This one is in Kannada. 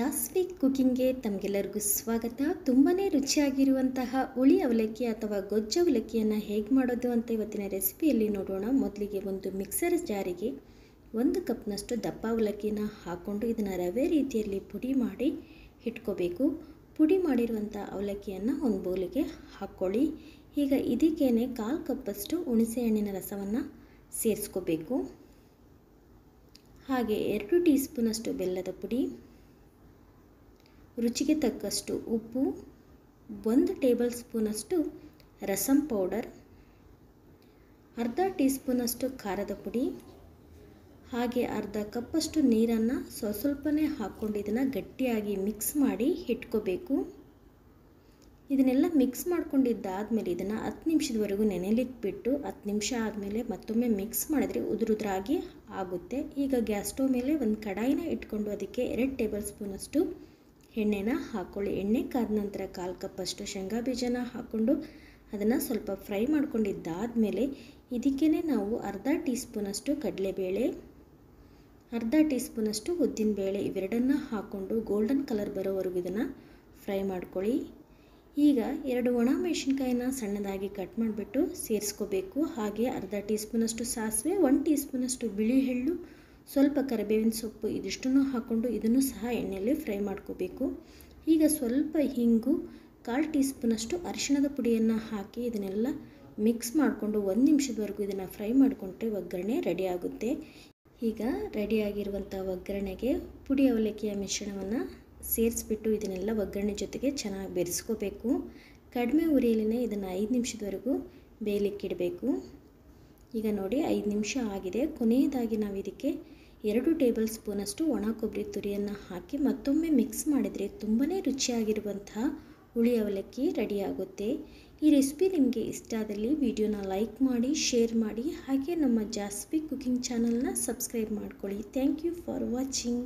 ಜಾಸ್ವಿಕ್ ಕುಕಿಂಗ್ಗೆ ತಮಗೆಲ್ಲರಿಗೂ ಸ್ವಾಗತ। ತುಂಬನೇ ರುಚಿಯಾಗಿರುವಂತಹ ಹುಳಿ ಅವಲಕ್ಕಿ ಅಥವಾ ಗೊಜ್ಜು ಅವಲಕ್ಕಿಯನ್ನು ಹೇಗೆ ಮಾಡೋದು ಅಂತ ಇವತ್ತಿನ ರೆಸಿಪಿಯಲ್ಲಿ ನೋಡೋಣ। ಮೊದಲಿಗೆ ಒಂದು ಮಿಕ್ಸರ್ ಜಾರಿಗೆ 1 ಕಪ್ನಷ್ಟು ದಪ್ಪ ಅವಲಕ್ಕಿನ ಹಾಕೊಂಡು ಇದನ್ನು ರವೆ ರೀತಿಯಲ್ಲಿ ಪುಡಿ ಮಾಡಿ ಇಟ್ಕೋಬೇಕು। ಪುಡಿ ಮಾಡಿರುವಂಥ ಅವಲಕ್ಕಿಯನ್ನು ಒಂದು ಬೌಲಿಗೆ ಹಾಕೊಳ್ಳಿ। ಈಗ ಇದಕ್ಕೇನೆ 1/4 ಕಪ್ಪಷ್ಟು ಹುಣಸೆಹಣ್ಣಿನ ರಸವನ್ನು ಸೇರಿಸ್ಕೋಬೇಕು। ಹಾಗೆ 2 ಟೀ ಸ್ಪೂನಷ್ಟು ಬೆಲ್ಲದ ಪುಡಿ, ರುಚಿಗೆ ತಕ್ಕಷ್ಟು ಉಪ್ಪು, 1 ಟೇಬಲ್ ಸ್ಪೂನಷ್ಟು ರಸಂ ಪೌಡರ್, ಅರ್ಧ ಟೀ ಸ್ಪೂನಷ್ಟು ಖಾರದ ಪುಡಿ, ಹಾಗೆ ಅರ್ಧ ಕಪ್ಪಷ್ಟು ನೀರನ್ನು ಸ್ವಲ್ಪನೇ ಹಾಕ್ಕೊಂಡು ಇದನ್ನು ಗಟ್ಟಿಯಾಗಿ ಮಿಕ್ಸ್ ಮಾಡಿ ಇಟ್ಕೋಬೇಕು। ಇದನ್ನೆಲ್ಲ ಮಿಕ್ಸ್ ಮಾಡ್ಕೊಂಡಿದ್ದಾದಮೇಲೆ ಇದನ್ನು 10 ನಿಮಿಷದವರೆಗೂ ನೆನೆಲಿಕ್ಬಿಟ್ಟು 10 ನಿಮಿಷ ಆದಮೇಲೆ ಮತ್ತೊಮ್ಮೆ ಮಿಕ್ಸ್ ಮಾಡಿದರೆ ಉದುರುದ್ರಾಗಿ ಆಗುತ್ತೆ। ಈಗ ಗ್ಯಾಸ್ ಸ್ಟವ್ ಮೇಲೆ ಒಂದು ಕಡಾಯಿನ ಇಟ್ಕೊಂಡು ಅದಕ್ಕೆ 2 ಟೇಬಲ್ ಸ್ಪೂನಷ್ಟು ಎಣ್ಣೆನ ಹಾಕೊಳ್ಳಿ। ಎಣ್ಣೆ ಕಾದ ನಂತರ 1/4 ಕಪ್ಪಷ್ಟು ಶೇಂಗಾ ಬೀಜನ ಹಾಕ್ಕೊಂಡು ಅದನ್ನು ಸ್ವಲ್ಪ ಫ್ರೈ ಮಾಡ್ಕೊಂಡಿದ್ದಾದಮೇಲೆ ಇದಕ್ಕೇ ನಾವು ಅರ್ಧ ಟೀ ಸ್ಪೂನಷ್ಟು ಕಡಲೆಬೇಳೆ, ಅರ್ಧ ಟೀ ಸ್ಪೂನಷ್ಟು ಉದ್ದಿನಬೇಳೆ ಇವೆರಡನ್ನು ಹಾಕ್ಕೊಂಡು ಗೋಲ್ಡನ್ ಕಲರ್ ಬರೋವರೆಗೂ ಇದನ್ನು ಫ್ರೈ ಮಾಡ್ಕೊಳ್ಳಿ। ಈಗ 2 ಒಣ ಮೆಣಸಿನ್ಕಾಯಿನ ಸಣ್ಣದಾಗಿ ಕಟ್ ಮಾಡಿಬಿಟ್ಟು ಸೇರಿಸ್ಕೋಬೇಕು। ಹಾಗೆ ಅರ್ಧ ಟೀ ಸ್ಪೂನಷ್ಟು ಸಾಸಿವೆ, 1 ಟೀ ಸ್ಪೂನಷ್ಟು ಬಿಳಿ ಎಳ್ಳು, ಸ್ವಲ್ಪ ಕರಿಬೇವಿನ ಸೊಪ್ಪು ಇದಿಷ್ಟನ್ನು ಹಾಕ್ಕೊಂಡು ಇದನ್ನು ಸಹ ಎಣ್ಣೆಯಲ್ಲಿ ಫ್ರೈ ಮಾಡ್ಕೋಬೇಕು। ಈಗ ಸ್ವಲ್ಪ ಹಿಂಗು, 1/4 ಟೀ ಸ್ಪೂನಷ್ಟು ಅರಿಶಿಣದ ಪುಡಿಯನ್ನು ಹಾಕಿ ಇದನ್ನೆಲ್ಲ ಮಿಕ್ಸ್ ಮಾಡಿಕೊಂಡು 1 ನಿಮಿಷದವರೆಗೂ ಇದನ್ನು ಫ್ರೈ ಮಾಡಿಕೊಂಡ್ರೆ ಒಗ್ಗರಣೆ ರೆಡಿ ಆಗುತ್ತೆ। ಈಗ ರೆಡಿಯಾಗಿರುವಂಥ ಒಗ್ಗರಣೆಗೆ ಪುಡಿ ಅವಲಕ್ಕಿಯ ಮಿಶ್ರಣವನ್ನು ಸೇರಿಸ್ಬಿಟ್ಟು ಇದನ್ನೆಲ್ಲ ಒಗ್ಗರಣೆ ಜೊತೆಗೆ ಚೆನ್ನಾಗಿ ಬೆರೆಸ್ಕೋಬೇಕು। ಕಡಿಮೆ ಉರಿಯಲ್ಲಿನೇ ಇದನ್ನು 5 ನಿಮಿಷದವರೆಗೂ ಬೇಯಲಿಕ್ಕಿಡಬೇಕು। ಈಗ ನೋಡಿ 5 ನಿಮಿಷ ಆಗಿದೆ। ಕೊನೆಯದಾಗಿ ನಾವು ಇದಕ್ಕೆ 2 ಟೇಬಲ್ ಸ್ಪೂನಷ್ಟು ಒಣ ಕೊಬ್ಬರಿ ತುರಿಯನ್ನು ಹಾಕಿ ಮತ್ತೊಮ್ಮೆ ಮಿಕ್ಸ್ ಮಾಡಿದರೆ ತುಂಬನೇ ರುಚಿಯಾಗಿರುವಂತಹ ಹುಳಿ ಅವಲಕ್ಕಿ ರೆಡಿಯಾಗುತ್ತೆ। ಈ ರೆಸಿಪಿ ನಿಮಗೆ ಇಷ್ಟ ಆದಲ್ಲಿ ವಿಡಿಯೋನ ಲೈಕ್ ಮಾಡಿ, ಶೇರ್ ಮಾಡಿ, ಹಾಗೆ ನಮ್ಮ ಜಾಸ್ವಿಕ್ ಕುಕಿಂಗ್ ಚಾನಲ್ನ ಸಬ್ಸ್ಕ್ರೈಬ್ ಮಾಡ್ಕೊಳ್ಳಿ। Thank you for watching.